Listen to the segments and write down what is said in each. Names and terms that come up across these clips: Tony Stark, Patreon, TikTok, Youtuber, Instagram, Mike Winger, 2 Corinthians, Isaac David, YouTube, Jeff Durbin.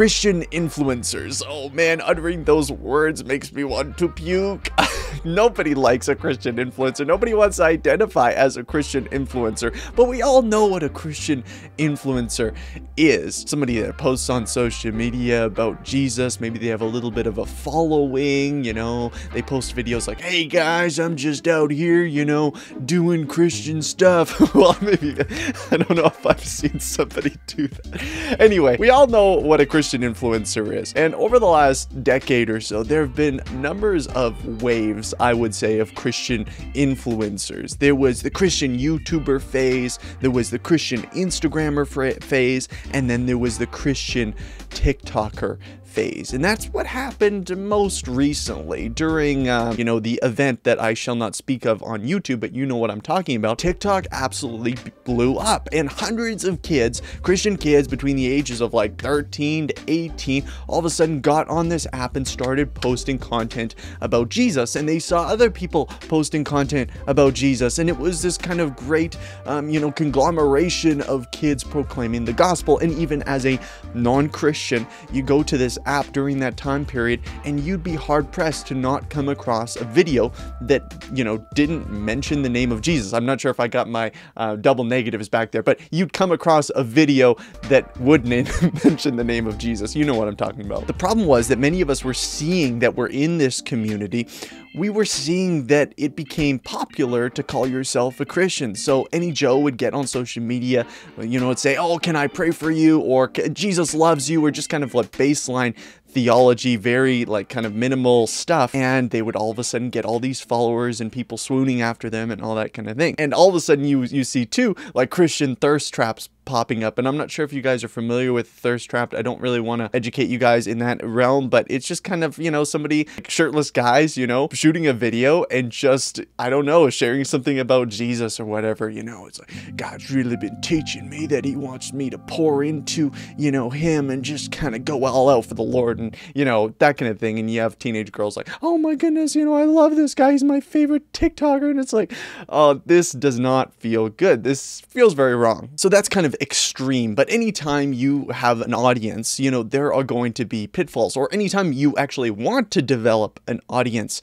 Christian influencers. Oh man, uttering those words makes me want to puke. Nobody likes a Christian influencer. Nobody wants to identify as a Christian influencer, but we all know what a Christian influencer is. Somebody that posts on social media about Jesus. Maybe they have a little bit of a following, you know. They post videos like, hey guys, I'm just out here, you know, doing Christian stuff. Well, maybe, I don't know if I've seen somebody do that. Anyway, we all know what a Christian influencer is. And over the last decade or so, there have been numbers of waves, I would say, of Christian influencers. There was the Christian YouTuber phase, there was the Christian Instagrammer phase, and then there was the Christian TikToker phase. And that's what happened most recently during, you know, the event that I shall not speak of on YouTube, but you know what I'm talking about. TikTok absolutely blew up, and hundreds of kids, Christian kids between the ages of like 13 to 18, all of a sudden got on this app and started posting content about Jesus. And they saw other people posting content about Jesus, and it was this kind of great, you know, conglomeration of kids proclaiming the gospel. And even as a non-Christian, you go to this app during that time period and you'd be hard pressed to not come across a video that, you know, didn't mention the name of Jesus. I'm not sure if I got my double negatives back there, but you'd come across a video that wouldn't mention the name of Jesus. You know what I'm talking about. The problem was that many of us were seeing that we're in this community. We were seeing that it became popular to call yourself a Christian. So any Joe would get on social media, you know, would say, oh, can I pray for you? Or Jesus loves you, or just kind of like baseline theology, very like kind of minimal stuff. And they would all of a sudden get all these followers and people swooning after them and all that kind of thing. And all of a sudden you see too, like Christian thirst traps popping up. And I'm not sure if you guys are familiar with thirst trap. I don't really want to educate you guys in that realm, but it's just kind of, you know, somebody, like shirtless guys, you know, shooting a video and just, I don't know, sharing something about Jesus or whatever, you know. It's like, God's really been teaching me that he wants me to pour into, you know, him and just kind of go all out for the Lord. And, you know, that kind of thing. And you have teenage girls like, oh my goodness, you know, I love this guy, he's my favorite TikToker. And it's like, oh, this does not feel good. This feels very wrong. So that's kind of extreme. But anytime you have an audience, you know, there are going to be pitfalls. Or anytime you actually want to develop an audience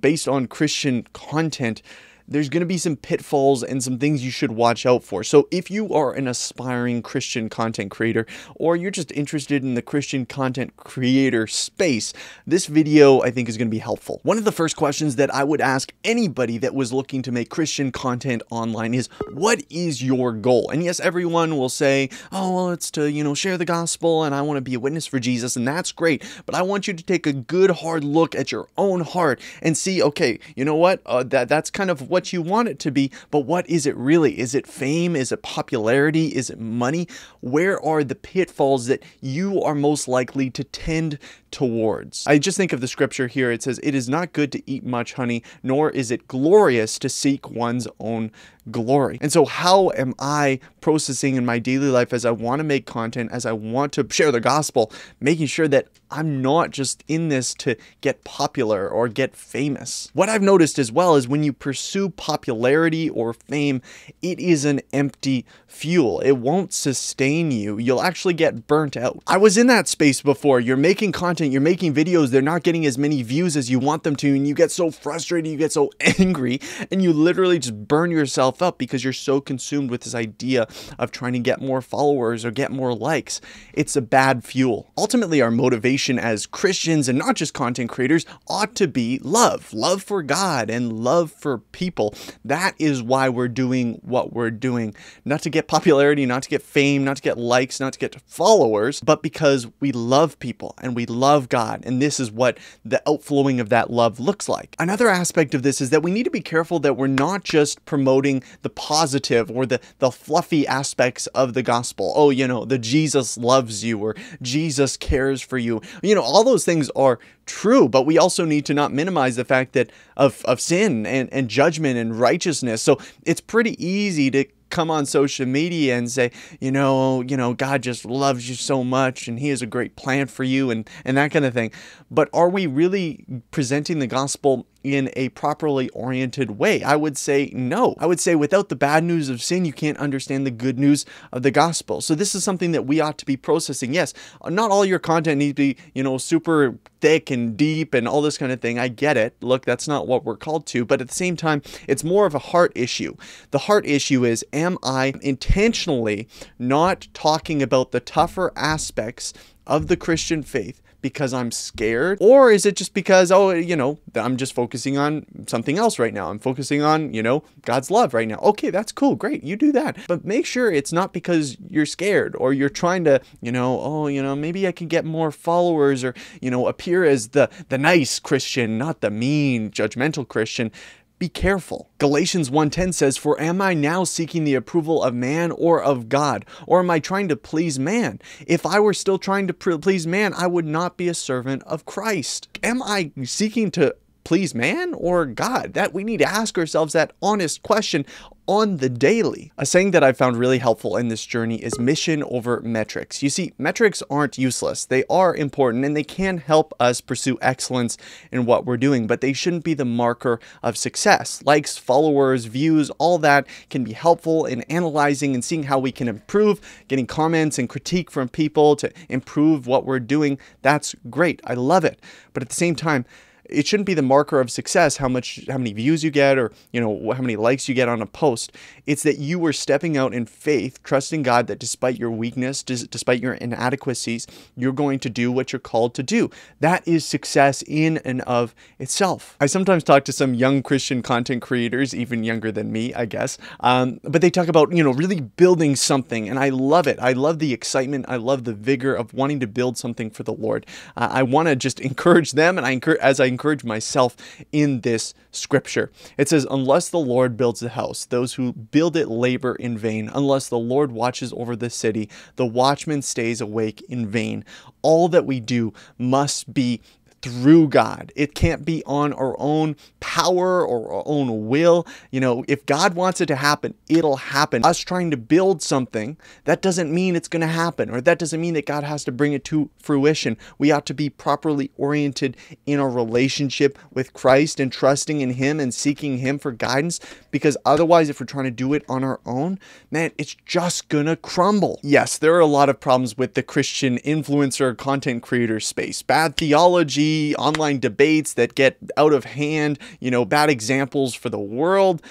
based on Christian content, there's going to be some pitfalls and some things you should watch out for. So if you are an aspiring Christian content creator, or you're just interested in the Christian content creator space, this video I think is going to be helpful. One of the first questions that I would ask anybody that was looking to make Christian content online is, what is your goal? And yes, everyone will say, oh, well, it's to, you know, share the gospel and I want to be a witness for Jesus, and that's great. But I want you to take a good hard look at your own heart and see, okay, you know what, that's kind of what you want it to be, but what is it really? Is it fame? Is it popularity? Is it money? Where are the pitfalls that you are most likely to tend towards? I just think of the scripture here. It says, it is not good to eat much honey, nor is it glorious to seek one's own glory. And so how am I processing in my daily life as I want to make content, as I want to share the gospel, making sure that I'm not just in this to get popular or get famous? What I've noticed as well is when you pursue popularity or fame, it is an empty fuel. It won't sustain you. You'll actually get burnt out. I was in that space before. You're making content, you're making videos, they're not getting as many views as you want them to, and you get so frustrated, you get so angry, and you literally just burn yourself up because you're so consumed with this idea of trying to get more followers or get more likes. It's a bad fuel. Ultimately, our motivation as Christians, and not just content creators, ought to be love. Love for God and love for people. That is why we're doing what we're doing. Not to get popularity, not to get fame, not to get likes, not to get followers, but because we love people and we love God. And this is what the outflowing of that love looks like. Another aspect of this is that we need to be careful that we're not just promoting the positive or the fluffy aspects of the gospel. Oh, you know, the Jesus loves you, or Jesus cares for you. You know, all those things are true, but we also need to not minimize the fact that of sin and judgment and righteousness. So it's pretty easy to come on social media and say, you know, God just loves you so much and he has a great plan for you and that kind of thing. But are we really presenting the gospel in a properly oriented way? I would say no. I would say without the bad news of sin, you can't understand the good news of the gospel. So this is something that we ought to be processing. Yes, not all your content needs to be, you know, super thick and deep and all this kind of thing. I get it. Look, that's not what we're called to. But at the same time, it's more of a heart issue. The heart issue is, am I intentionally not talking about the tougher aspects of the Christian faith because I'm scared? Or is it just because, oh, you know, I'm just focusing on something else right now. I'm focusing on, you know, God's love right now. Okay, that's cool. Great. You do that. But make sure it's not because you're scared or you're trying to, you know, oh, you know, maybe I can get more followers or, you know, appear as the nice Christian, not the mean, judgmental Christian. Be careful. Galatians 1:10 says, "For am I now seeking the approval of man or of God? Or am I trying to please man? If I were still trying to please man, I would not be a servant of Christ." Am I seeking to please man or God? That we need to ask ourselves that honest question on the daily. A saying that I've found really helpful in this journey is mission over metrics. You see, metrics aren't useless. They are important and they can help us pursue excellence in what we're doing, but they shouldn't be the marker of success. Likes, followers, views, all that can be helpful in analyzing and seeing how we can improve, getting comments and critique from people to improve what we're doing. That's great. I love it. But at the same time, it shouldn't be the marker of success how many views you get or, you know, how many likes you get on a post. It's that you were stepping out in faith, trusting God that despite your weakness, despite your inadequacies, you're going to do what you're called to do. That is success in and of itself. I sometimes talk to some young Christian content creators, even younger than me, I guess, but they talk about, you know, really building something, and I love it. I love the excitement. I love the vigor of wanting to build something for the Lord. I want to just encourage them, and I encourage myself in this scripture. It says, "Unless the Lord builds the house, those who build it labor in vain. Unless the Lord watches over the city, the watchman stays awake in vain." All that we do must be through God. It can't be on our own power or our own will. You know, if God wants it to happen, it'll happen. Us trying to build something, that doesn't mean it's going to happen, or that doesn't mean that God has to bring it to fruition. We ought to be properly oriented in our relationship with Christ and trusting in Him and seeking Him for guidance, because otherwise, if we're trying to do it on our own, man, it's just going to crumble. Yes, there are a lot of problems with the Christian influencer content creator space. Bad theology, online debates that get out of hand, you know, bad examples for the world,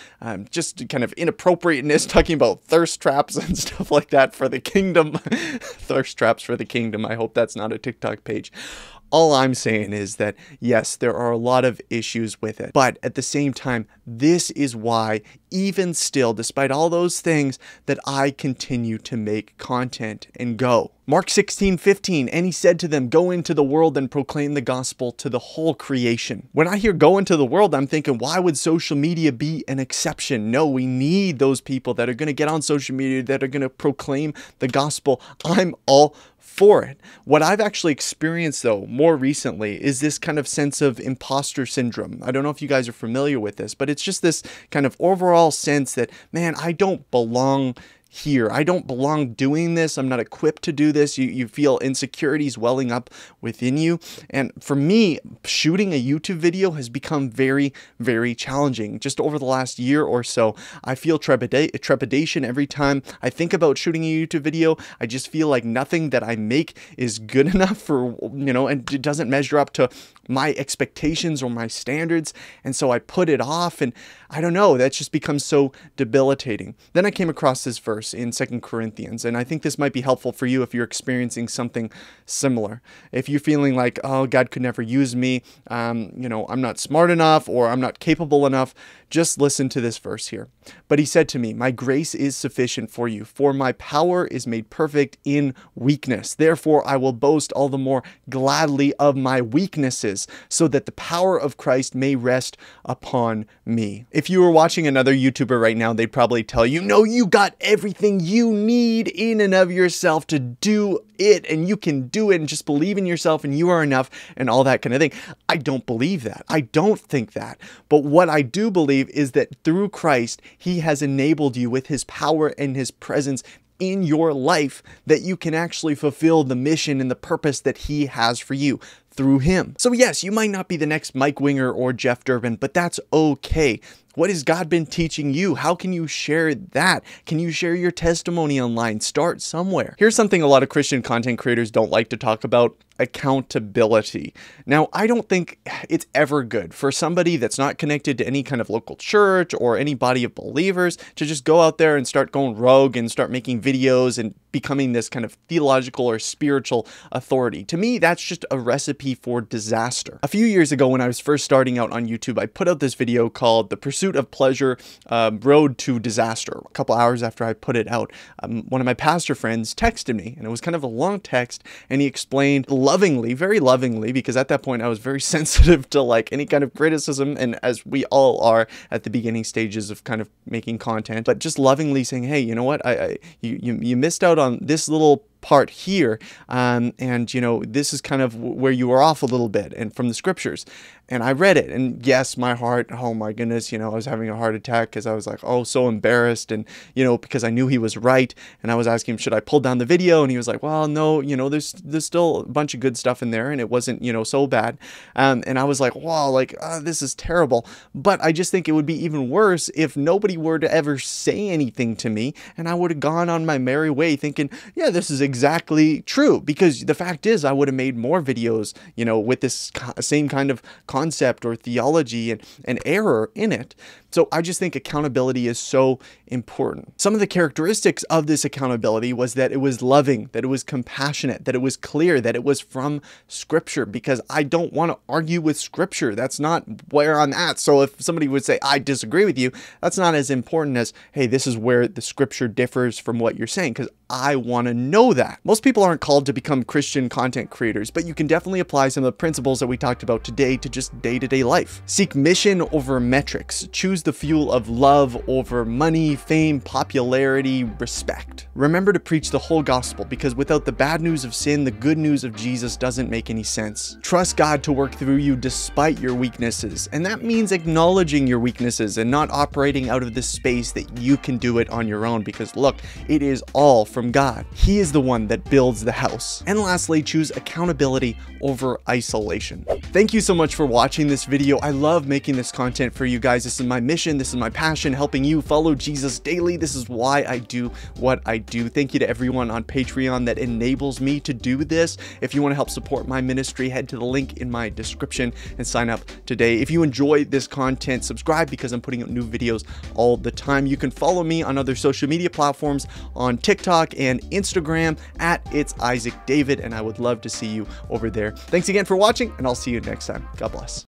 just kind of inappropriateness, talking about thirst traps and stuff like that for the kingdom. Thirst traps for the kingdom. I hope that's not a TikTok page. All I'm saying is that, yes, there are a lot of issues with it, but at the same time, this is why, even still, despite all those things, that I continue to make content and go. Mark 16:15, "And he said to them, go into the world and proclaim the gospel to the whole creation." When I hear "go into the world," I'm thinking, why would social media be an exception? No, we need those people that are going to get on social media, that are going to proclaim the gospel. I'm all for it. What I've actually experienced, though, more recently is this kind of sense of imposter syndrome. I don't know if you guys are familiar with this, but it's just this kind of overall sense that, man, I don't belong here. I don't belong doing this. I'm not equipped to do this. You feel insecurities welling up within you. And for me, shooting a YouTube video has become very, very challenging. Just over the last year or so, I feel trepidation every time I think about shooting a YouTube video. I just feel like nothing that I make is good enough for, you know, and it doesn't measure up to my expectations or my standards. And so I put it off, and I don't know, that's just become so debilitating. Then I came across this verse in 2 Corinthians, and I think this might be helpful for you if you're experiencing something similar. If you're feeling like, oh, God could never use me, you know, I'm not smart enough or I'm not capable enough, just listen to this verse here. "But he said to me, my grace is sufficient for you, for my power is made perfect in weakness. Therefore, I will boast all the more gladly of my weaknesses, so that the power of Christ may rest upon me." If you were watching another YouTuber right now, they'd probably tell you, no, you got everything you need in and of yourself to do it, and you can do it, and just believe in yourself, and you are enough, and all that kind of thing. I don't believe that. I don't think that. But what I do believe is that through Christ, He has enabled you with His power and His presence in your life that you can actually fulfill the mission and the purpose that He has for you. through him. So yes, you might not be the next Mike Winger or Jeff Durbin, but that's okay. What has God been teaching you? How can you share that? Can you share your testimony online? Start somewhere. Here's something a lot of Christian content creators don't like to talk about: accountability. Now, I don't think it's ever good for somebody that's not connected to any kind of local church or any body of believers to just go out there and start going rogue and start making videos and becoming this kind of theological or spiritual authority. To me, that's just a recipe for disaster. A few years ago when I was first starting out on YouTube, I put out this video called The Pursuit of Pleasure, Road to Disaster. A couple hours after I put it out, one of my pastor friends texted me, and it was kind of a long text, and he explained lovingly, very lovingly, because at that point I was very sensitive to like any kind of criticism, and as we all are at the beginning stages of kind of making content, but just lovingly saying, hey, you know what, you missed out on this little part here, and you know, this is kind of where you are off a little bit, and from the scriptures. And I read it, and yes, my heart, oh my goodness, you know, I was having a heart attack because I was like, oh, so embarrassed, and you know, because I knew he was right, and I was asking him, should I pull down the video? And he was like, well, no, you know, there's still a bunch of good stuff in there, and it wasn't, you know, so bad. And I was like, wow, like this is terrible. But I just think it would be even worse if nobody were to ever say anything to me, and I would have gone on my merry way thinking, yeah, this is exactly true, because the fact is I would have made more videos, you know, with this same kind of concept or theology and error in it. So I just think accountability is so important. Some of the characteristics of this accountability was that it was loving, that it was compassionate, that it was clear, that it was from scripture, because I don't want to argue with scripture. That's not where I'm at. So if somebody would say, I disagree with you, that's not as important as, hey, this is where the scripture differs from what you're saying, because I want to know that. Most people aren't called to become Christian content creators, but you can definitely apply some of the principles that we talked about today to just day-to-day life. Seek mission over metrics. Choose the fuel of love over money, fame, popularity, respect. Remember to preach the whole gospel, because without the bad news of sin, the good news of Jesus doesn't make any sense. Trust God to work through you despite your weaknesses, and that means acknowledging your weaknesses and not operating out of this space that you can do it on your own, because look, it is all from God. He is the one that builds the house. And lastly, choose accountability over isolation. Thank you so much for watching this video. I love making this content for you guys. This is my mission. This is my passion, helping you follow Jesus daily. This is why I do what I do. Thank you to everyone on Patreon that enables me to do this. If you want to help support my ministry, head to the link in my description and sign up today. If you enjoy this content, subscribe, because I'm putting out new videos all the time. You can follow me on other social media platforms, on TikTok and Instagram at It's Isaac David, and I would love to see you over there. Thanks again for watching, and I'll see you next time. God bless.